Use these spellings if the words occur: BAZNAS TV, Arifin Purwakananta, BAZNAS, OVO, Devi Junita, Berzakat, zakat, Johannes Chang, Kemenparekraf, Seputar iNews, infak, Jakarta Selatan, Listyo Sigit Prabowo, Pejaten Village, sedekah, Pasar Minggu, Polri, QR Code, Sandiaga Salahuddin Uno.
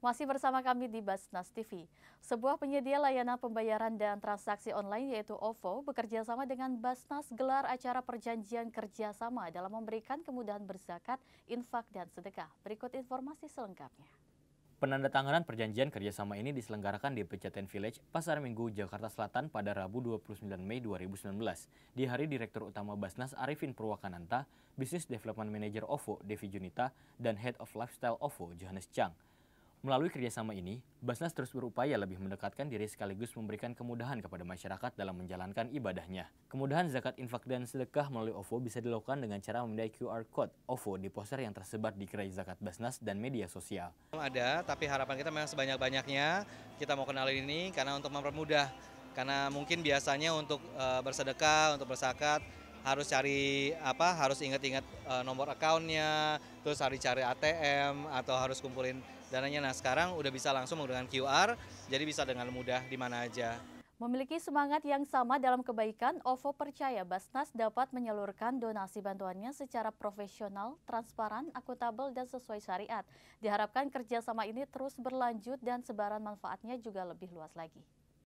Masih bersama kami di BAZNAS TV. Sebuah penyedia layanan pembayaran dan transaksi online yaitu OVO bekerja sama dengan BAZNAS gelar acara perjanjian kerjasama dalam memberikan kemudahan berzakat, infak, dan sedekah. Berikut informasi selengkapnya. Penandatanganan perjanjian kerjasama ini diselenggarakan di Pejaten Village, Pasar Minggu, Jakarta Selatan pada Rabu 29 Mei 2019. Di hari Direktur Utama BAZNAS Arifin Purwakananta, Business Development Manager OVO Devi Junita, dan Head of Lifestyle OVO Johannes Chang. Melalui kerjasama ini, BAZNAS terus berupaya lebih mendekatkan diri sekaligus memberikan kemudahan kepada masyarakat dalam menjalankan ibadahnya. Kemudahan zakat, infak, dan sedekah melalui OVO bisa dilakukan dengan cara memindai QR Code OVO di poster yang tersebar di gerai zakat BAZNAS dan media sosial. Ada, tapi harapan kita memang sebanyak-banyaknya kita mau kenalin ini karena untuk mempermudah. Karena mungkin biasanya untuk bersedekah, untuk berzakat, harus ingat-ingat nomor akunnya, terus harus cari ATM atau harus kumpulin dananya. Nah, sekarang udah bisa langsung menggunakan QR, jadi bisa dengan mudah di mana aja. Memiliki semangat yang sama dalam kebaikan, OVO percaya BAZNAS dapat menyalurkan donasi bantuannya secara profesional, transparan, akuntabel, dan sesuai syariat. Diharapkan kerjasama ini terus berlanjut dan sebaran manfaatnya juga lebih luas lagi.